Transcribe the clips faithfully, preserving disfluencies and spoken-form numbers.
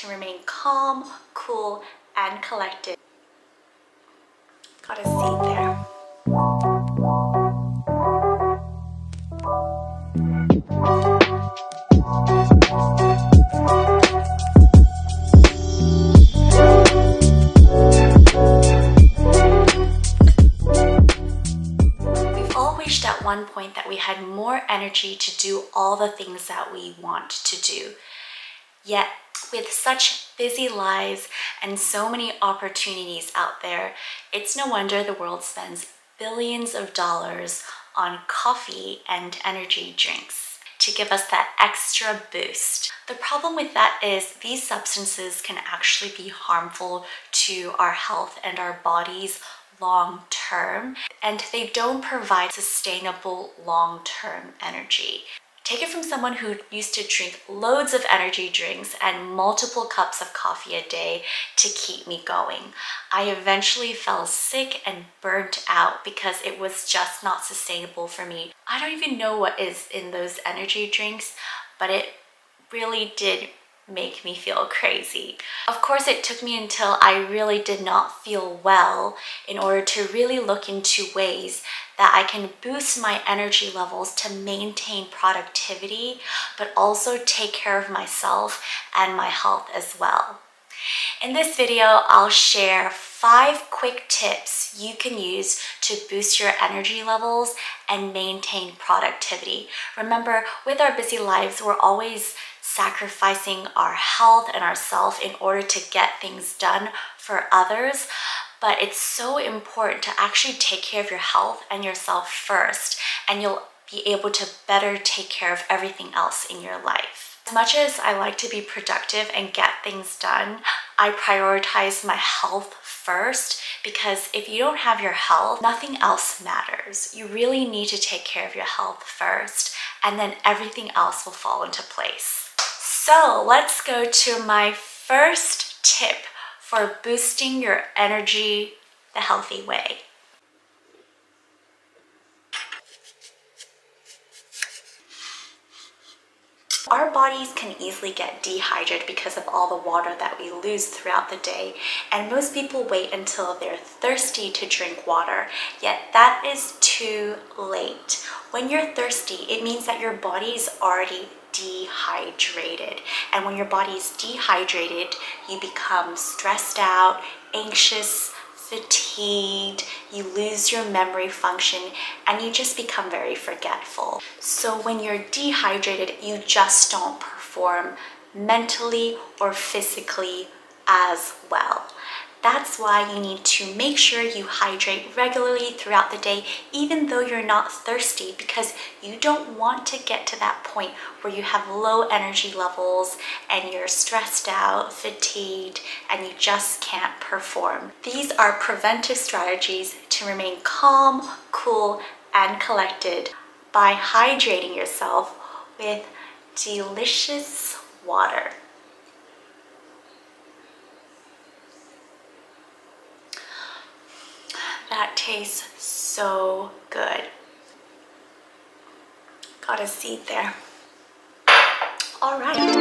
to remain calm, cool, and collected. Got a seat there. At one point that we had more energy to do all the things that we want to do. Yet with such busy lives and so many opportunities out there, it's no wonder the world spends billions of dollars on coffee and energy drinks to give us that extra boost. The problem with that is these substances can actually be harmful to our health and our bodies long term, and they don't provide sustainable long-term energy. Take it from someone who used to drink loads of energy drinks and multiple cups of coffee a day to keep me going. I eventually fell sick and burnt out because it was just not sustainable for me. I don't even know what is in those energy drinks, but it really did make me feel crazy. Of course, it took me until I really did not feel well in order to really look into ways that I can boost my energy levels to maintain productivity, but also take care of myself and my health as well. In this video, I'll share five quick tips you can use to boost your energy levels and maintain productivity. Remember, with our busy lives, we're always sacrificing our health and ourselves in order to get things done for others, but it's so important to actually take care of your health and yourself first, and you'll be able to better take care of everything else in your life. As much as I like to be productive and get things done, I prioritize my health first, because if you don't have your health, nothing else matters. You really need to take care of your health first, and then everything else will fall into place. So let's go to my first tip for boosting your energy the healthy way. Our bodies can easily get dehydrated because of all the water that we lose throughout the day, and most people wait until they're thirsty to drink water, yet that is too late. When you're thirsty, it means that your body is already dehydrated, and when your body is dehydrated, you become stressed out, anxious, fatigued, you lose your memory function, and you just become very forgetful. So when you're dehydrated, you just don't perform mentally or physically as well. That's why you need to make sure you hydrate regularly throughout the day, even though you're not thirsty, because you don't want to get to that point where you have low energy levels and you're stressed out, fatigued, and you just can't perform. These are preventive strategies to remain calm, cool, and collected by hydrating yourself with delicious water. That tastes so good. Got a seat there. All right.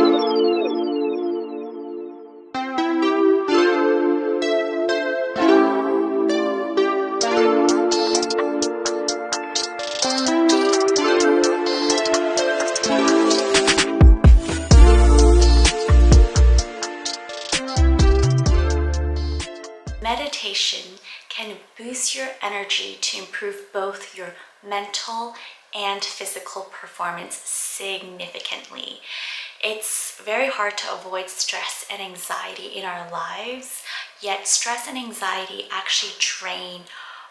Meditation can boost your energy to improve both your mental and physical performance significantly. It's very hard to avoid stress and anxiety in our lives, yet stress and anxiety actually drain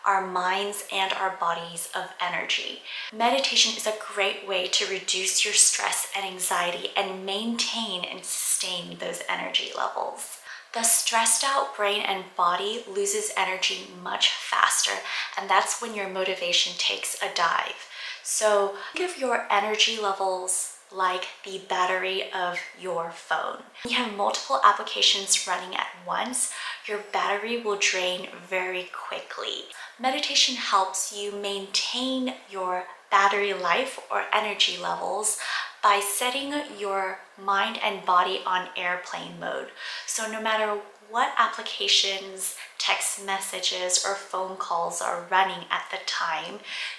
our minds and our bodies of energy. Meditation is a great way to reduce your stress and anxiety and maintain and sustain those energy levels. The stressed out brain and body loses energy much faster, and that's when your motivation takes a dive. So think of your energy levels like the battery of your phone. When you have multiple applications running at once, your battery will drain very quickly. Meditation helps you maintain your battery life or energy levels by setting your mind and body on airplane mode. So no matter what applications, text messages, or phone calls are running at the time,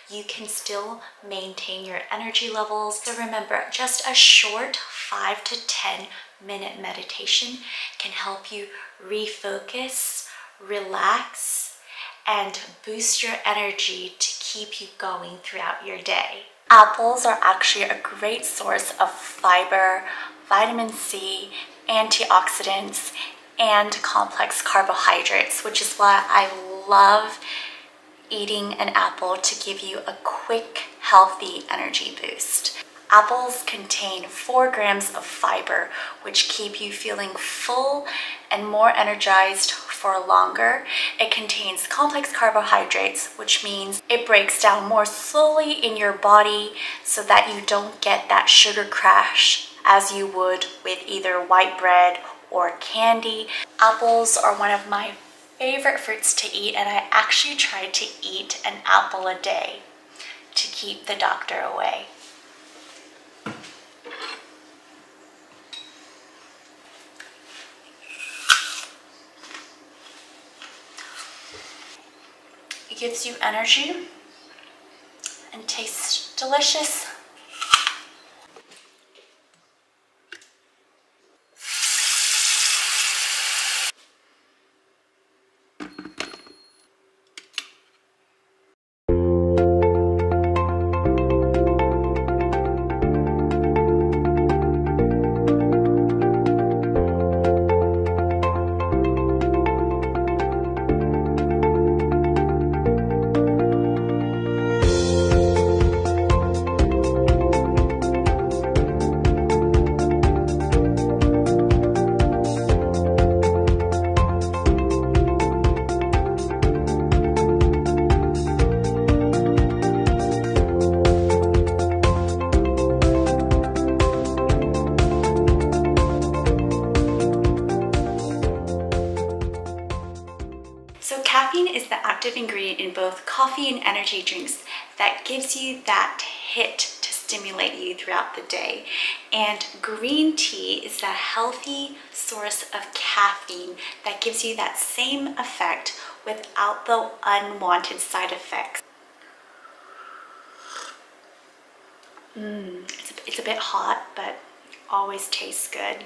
you can still maintain your energy levels. So remember, just a short five to ten minute meditation can help you refocus, relax, and boost your energy to keep you going throughout your day. Apples are actually a great source of fiber, vitamin C, antioxidants, and complex carbohydrates, which is why I love eating an apple to give you a quick, healthy energy boost. Apples contain four grams of fiber, which keep you feeling full and more energized for longer. It contains complex carbohydrates, which means it breaks down more slowly in your body so that you don't get that sugar crash as you would with either white bread or candy. Apples are one of my favorite fruits to eat, and I actually try to eat an apple a day to keep the doctor away. It gives you energy and tastes delicious. Ingredient in both coffee and energy drinks that gives you that hit to stimulate you throughout the day. And green tea is that healthy source of caffeine that gives you that same effect without the unwanted side effects. Mmm, it's, it's a bit hot, but always tastes good.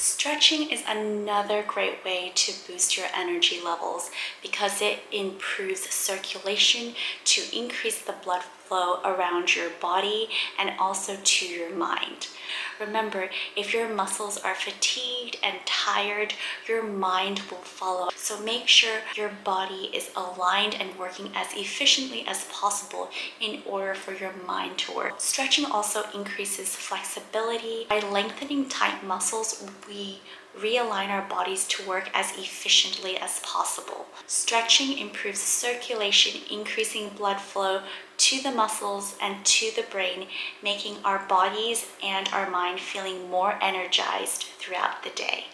Stretching is another great way to boost your energy levels because it improves circulation to increase the blood flow around your body and also to your mind. Remember, if your muscles are fatigued and tired, your mind will follow. So make sure your body is aligned and working as efficiently as possible in order for your mind to work. Stretching also increases flexibility. By lengthening tight muscles, we realign our bodies to work as efficiently as possible. Stretching improves circulation, increasing blood flow to the muscles and to the brain, making our bodies and our mind feeling more energized throughout the day.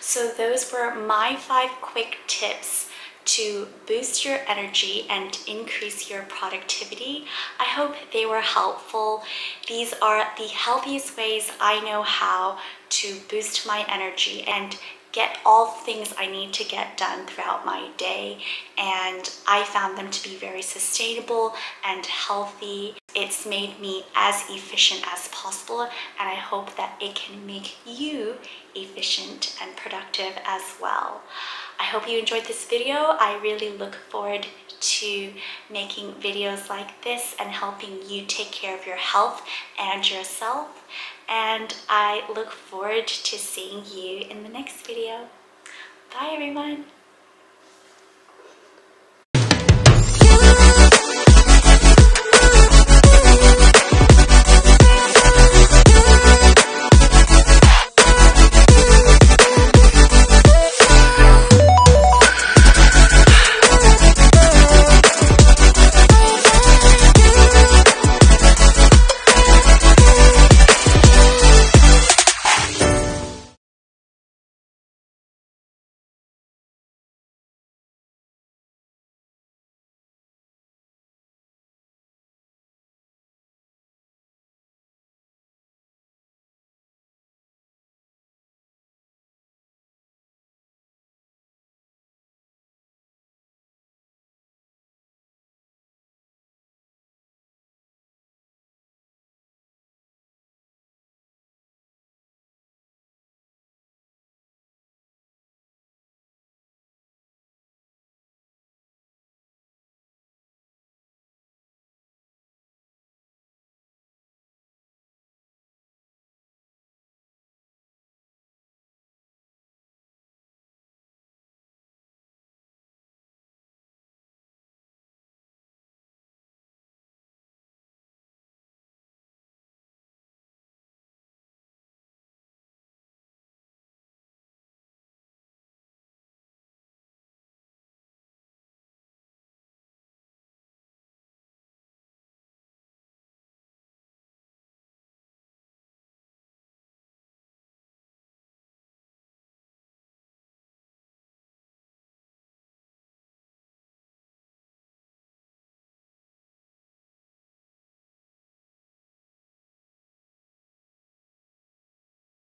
So those were my five quick tips to boost your energy and increase your productivity. I hope they were helpful. These are the healthiest ways I know how to boost my energy and get all things I need to get done throughout my day. And I found them to be very sustainable and healthy. It's made me as efficient as possible, and I hope that it can make you efficient and productive as well. I hope you enjoyed this video. I really look forward to making videos like this and helping you take care of your health and yourself. And I look forward to seeing you in the next video. Bye everyone!